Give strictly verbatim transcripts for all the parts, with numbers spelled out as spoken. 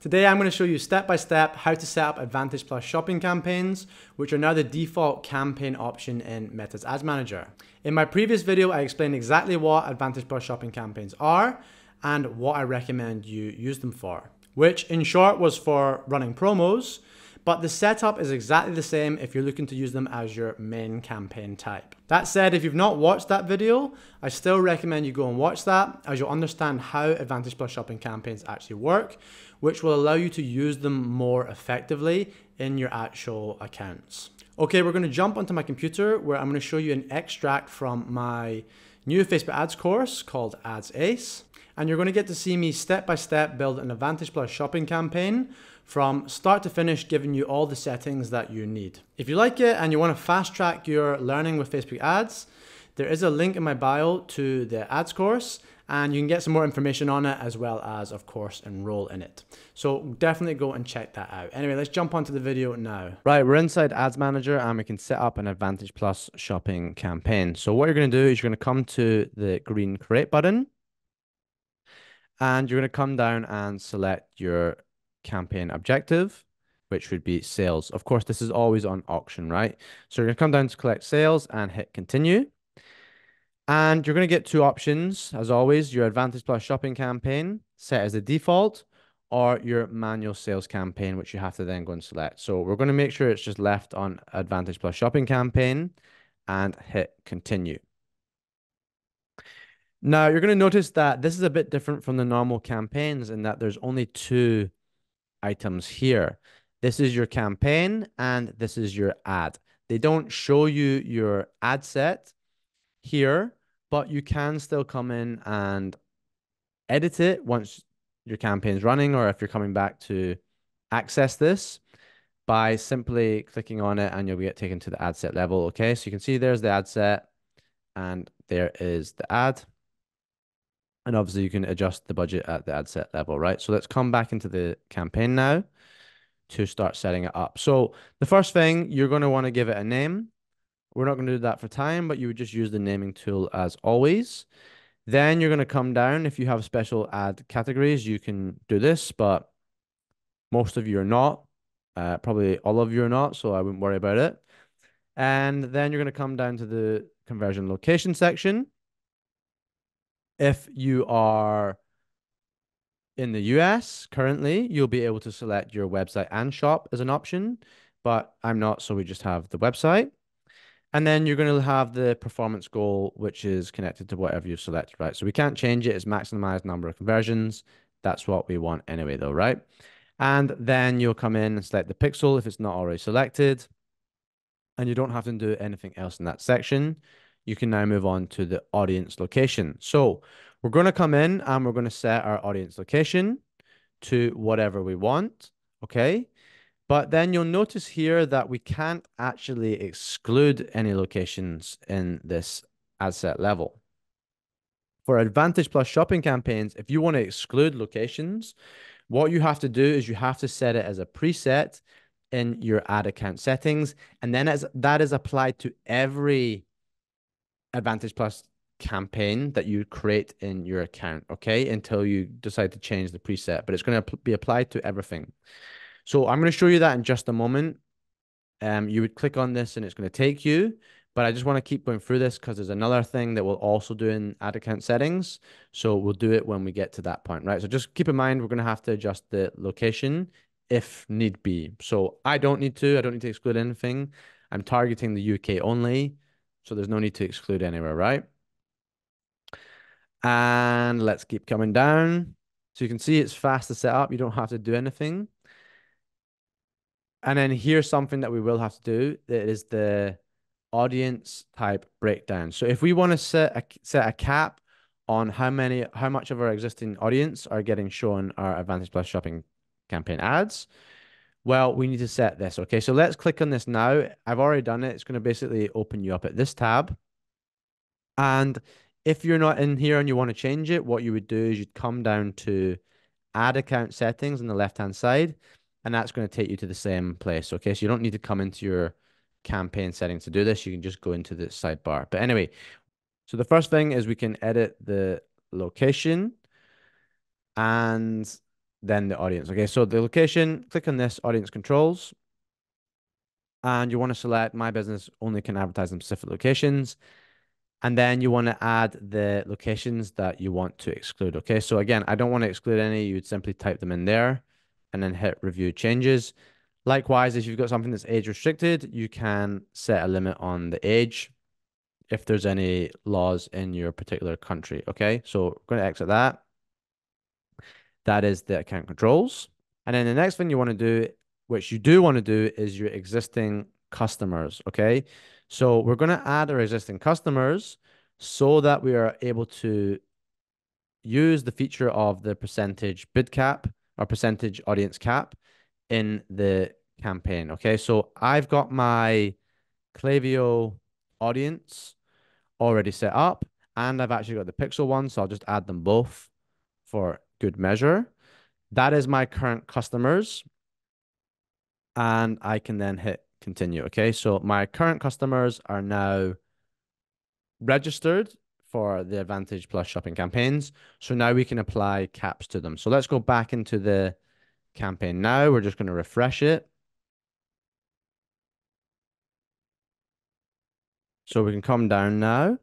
Today I'm going to show you step by step how to set up Advantage Plus shopping campaigns, which are now the default campaign option in Meta's Ads Manager. In my previous video, I explained exactly what Advantage Plus shopping campaigns are and what I recommend you use them for, which in short was for running promos, but the setup is exactly the same if you're looking to use them as your main campaign type. That said, if you've not watched that video, I still recommend you go and watch that, as you'll understand how Advantage Plus shopping campaigns actually work, which will allow you to use them more effectively in your actual accounts. Okay, we're gonna jump onto my computer where I'm gonna show you an extract from my new Facebook Ads course called Ads Ace. And you're gonna get to see me step by step build an Advantage Plus shopping campaign from start to finish, giving you all the settings that you need. If you like it and you wanna fast track your learning with Facebook Ads, there is a link in my bio to the Ads course, and you can get some more information on it, as well as, of course, enroll in it. So definitely go and check that out. Anyway, let's jump onto the video now. Right, we're inside Ads Manager and we can set up an Advantage Plus shopping campaign. So what you're gonna do is you're gonna come to the green create button and you're gonna come down and select your campaign objective, which would be sales. Of course, this is always on auction, right? So you're gonna come down to collect sales and hit continue. And you're going to get two options, as always, your Advantage Plus shopping campaign set as the default or your manual sales campaign, which you have to then go and select. So we're going to make sure it's just left on Advantage Plus shopping campaign and hit continue. Now, you're going to notice that this is a bit different from the normal campaigns in that there's only two items here. This is your campaign and this is your ad. They don't show you your ad set here, but you can still come in and edit it once your campaign's running, or if you're coming back to access this by simply clicking on it and you'll get taken to the ad set level. Okay, so you can see there's the ad set and there is the ad. And obviously you can adjust the budget at the ad set level, right? So let's come back into the campaign now to start setting it up. So the first thing, you're going to want to give it a name. We're not going to do that for time, but you would just use the naming tool as always. Then you're going to come down. If you have special ad categories, you can do this, but most of you are not. Uh, probably all of you are not, so I wouldn't worry about it. And then you're going to come down to the conversion location section. If you are in the U S currently, you'll be able to select your website and shop as an option, but I'm not, so we just have the website. And then you're going to have the performance goal, which is connected to whatever you select, right? So we can't change it. It's maximized number of conversions. That's what we want anyway, though, right? And then you'll come in and select the pixel if it's not already selected. And you don't have to do anything else in that section. You can now move on to the audience location. So we're going to come in and we're going to set our audience location to whatever we want, okay? But then you'll notice here that we can't actually exclude any locations in this ad set level. For Advantage Plus shopping campaigns, if you want to exclude locations, what you have to do is you have to set it as a preset in your ad account settings. And then as that is applied to every Advantage Plus campaign that you create in your account, okay, until you decide to change the preset, but it's going to be applied to everything. So I'm going to show you that in just a moment. Um, you would click on this and it's going to take you, but I just want to keep going through this because there's another thing that we'll also do in ad account settings. So we'll do it when we get to that point, right? So just keep in mind, we're going to have to adjust the location if need be. So I don't need to, I don't need to exclude anything. I'm targeting the U K only. So there's no need to exclude anywhere, right? And let's keep coming down. So you can see it's fast to set up. You don't have to do anything. And then here's something that we will have to do. That is the audience type breakdown. So if we want to set a, set a cap on how many, how much of our existing audience are getting shown our Advantage Plus shopping campaign ads, well, we need to set this. Okay, so let's click on this now. I've already done it. It's going to basically open you up at this tab. And if you're not in here and you want to change it, what you would do is you'd come down to Ad Account Settings on the left-hand side. And that's going to take you to the same place. Okay, so you don't need to come into your campaign settings to do this. You can just go into the sidebar. But anyway, so the first thing is we can edit the location. And then the audience. Okay, so the location, click on this audience controls, and you want to select my business only can advertise in specific locations. And then you want to add the locations that you want to exclude. Okay, so again, I don't want to exclude any. You'd simply type them in there and then hit review changes. Likewise, if you've got something that's age restricted, you can set a limit on the age if there's any laws in your particular country. Okay, so we're going to exit that. That is the account controls. And then the next thing you want to do, which you do want to do, is your existing customers. Okay, so we're going to add our existing customers so that we are able to use the feature of the percentage bid cap or percentage audience cap in the campaign. Okay, so I've got my Klaviyo audience already set up, and I've actually got the pixel one, so I'll just add them both for good measure. That is my current customers, and I can then hit continue. Okay, so my current customers are now registered for the Advantage Plus shopping campaigns, so now we can apply caps to them. So let's go back into the campaign now. We're just going to refresh it so we can come down now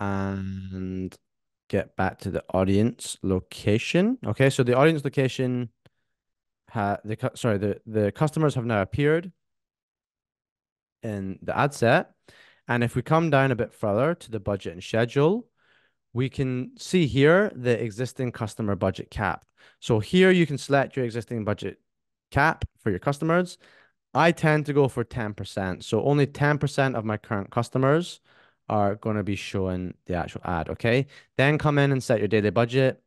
and get back to the audience location. Okay, so the audience location, ha the sorry, the, the customers have now appeared in the ad set. And if we come down a bit further to the budget and schedule, we can see here the existing customer budget cap. So here you can select your existing budget cap for your customers. I tend to go for ten percent. So only ten percent of my current customers are going to be showing the actual ad. Okay, then come in and set your daily budget.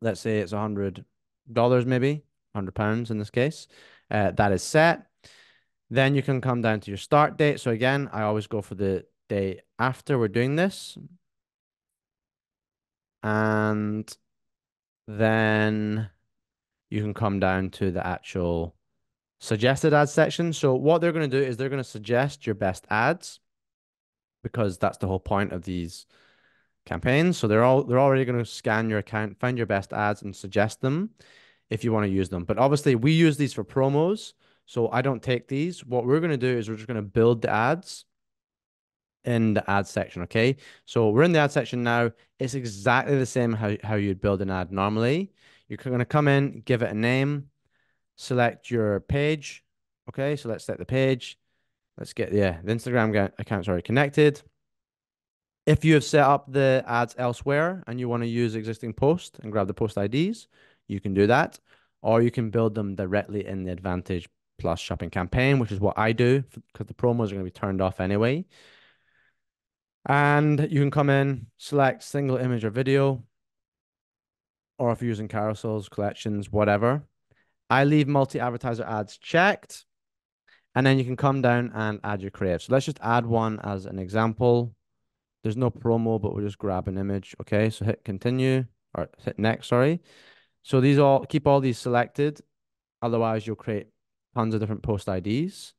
Let's say it's one hundred dollars, maybe one hundred pounds in this case. Uh, that is set. Then you can come down to your start date. So again, I always go for the day after we're doing this. And then you can come down to the actual suggested ads section. So what they're going to do is they're going to suggest your best ads, because that's the whole point of these campaigns. So they're all they're already going to scan your account, find your best ads and suggest them if you want to use them. But obviously we use these for promos, so I don't take these. What we're going to do is we're just going to build the ads in the ad section. Okay, so we're in the ad section now. It's exactly the same how, how you'd build an ad normally. You're going to come in, give it a name, select your page. Okay, so let's select the page. Let's get yeah, the Instagram account's already connected. If you have set up the ads elsewhere and you want to use existing posts and grab the post I Ds, you can do that, or you can build them directly in the Advantage Plus shopping campaign, which is what I do because the promos are going to be turned off anyway. And you can come in, select single image or video, or if you're using carousels, collections, whatever. I leave multi-advertiser ads checked. And then you can come down and add your creative. So let's just add one as an example. There's no promo, but we'll just grab an image. Okay, so hit continue, or hit next, sorry. So these all, keep all these selected. Otherwise, you'll create tons of different post I Ds.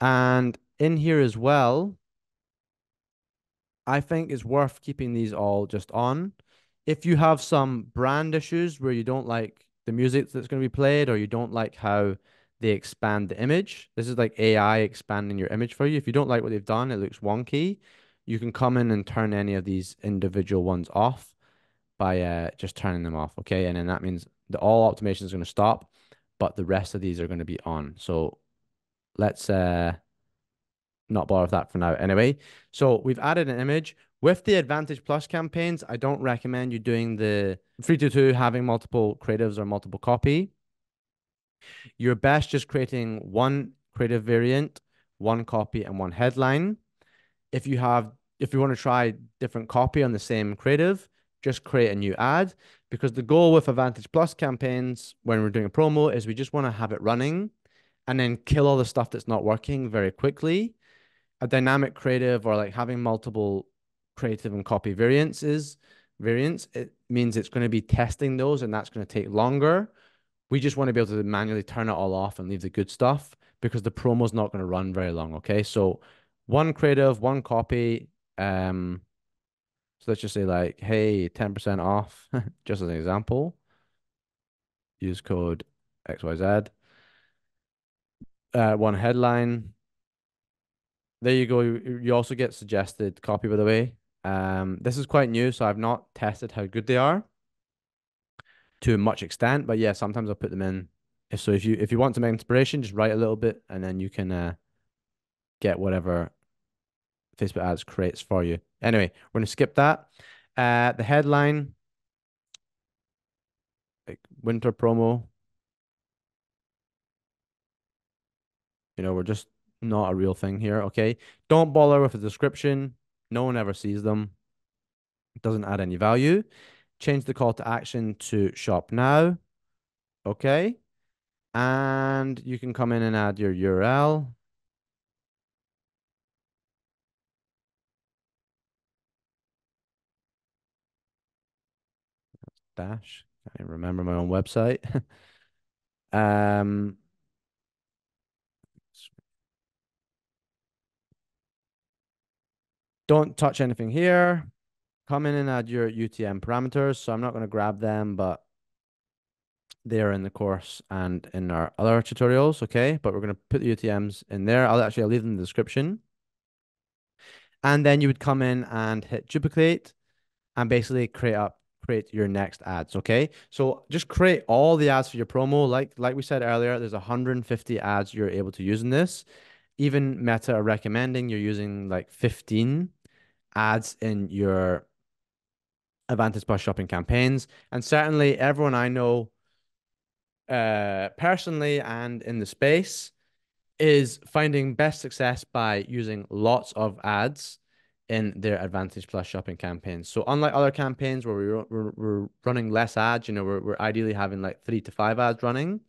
And in here as well, I think it's worth keeping these all just on. If you have some brand issues where you don't like the music that's going to be played, or you don't like how they expand the image, this is like A I expanding your image for you. If you don't like what they've done, it looks wonky, you can come in and turn any of these individual ones off by uh, just turning them off. Okay, and then that means the all automation is going to stop, but the rest of these are going to be on. So let's uh, not bother with that for now anyway. So we've added an image. With the Advantage Plus campaigns, I don't recommend you doing the three two two, having multiple creatives or multiple copy. You're best just creating one creative variant, one copy and one headline. If you have, if you want to try different copy on the same creative, just create a new ad, because the goal with Advantage Plus campaigns when we're doing a promo is we just want to have it running and then kill all the stuff that's not working very quickly. A dynamic creative, or like having multiple creative and copy variances, variants, it means it's going to be testing those, and that's going to take longer. We just want to be able to manually turn it all off and leave the good stuff, because the promo is not going to run very long. Okay, so one creative, one copy. Um, so let's just say like, hey, ten percent off, just as an example. use code X Y Z. Uh, one headline. There you go. You also get suggested copy, by the way. Um, this is quite new, so I've not tested how good they are to much extent, but yeah, sometimes I'll put them in. If so, if you if you want some inspiration, just write a little bit, and then you can uh, get whatever Facebook ads creates for you. Anyway, we're going to skip that. Uh, the headline, like winter promo. You know, we're just not a real thing here. Okay, don't bother with a description. No one ever sees them. It doesn't add any value. Change the call to action to shop now. Okay. And you can come in and add your U R L. Dash. I can't remember my own website. um Don't touch anything here. Come in and add your U T M parameters. So I'm not going to grab them, but they are in the course and in our other tutorials. Okay. But we're going to put the U T Ms in there. I'll actually I'll leave them in the description. And then you would come in and hit duplicate and basically create up, create your next ads. Okay. So just create all the ads for your promo. Like, like we said earlier, there's one hundred fifty ads you're able to use in this. Even Meta are recommending you're using like fifteen ads in your Advantage Plus shopping campaigns. And certainly everyone I know uh, personally and in the space is finding best success by using lots of ads in their Advantage Plus shopping campaigns. So unlike other campaigns where we're, we're, we're running less ads, you know, we're, we're ideally having like three to five ads running.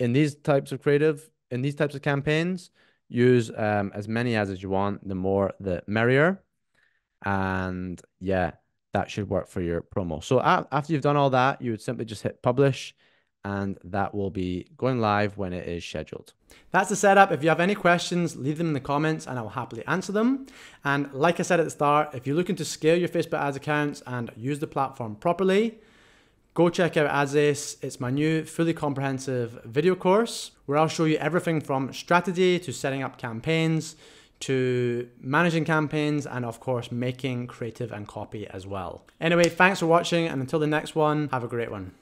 In these types of creative, in these types of campaigns, use um, as many ads as you want, the more the merrier. And yeah, that should work for your promo. So after you've done all that, you would simply just hit publish, and that will be going live when it is scheduled. That's the setup. If you have any questions, leave them in the comments and I will happily answer them. And like I said at the start, if you're looking to scale your Facebook ads accounts and use the platform properly, go check out Ads Ace. It's my new fully comprehensive video course where I'll show you everything from strategy to setting up campaigns to managing campaigns and of course making creative and copy as well. Anyway, thanks for watching, and until the next one, have a great one.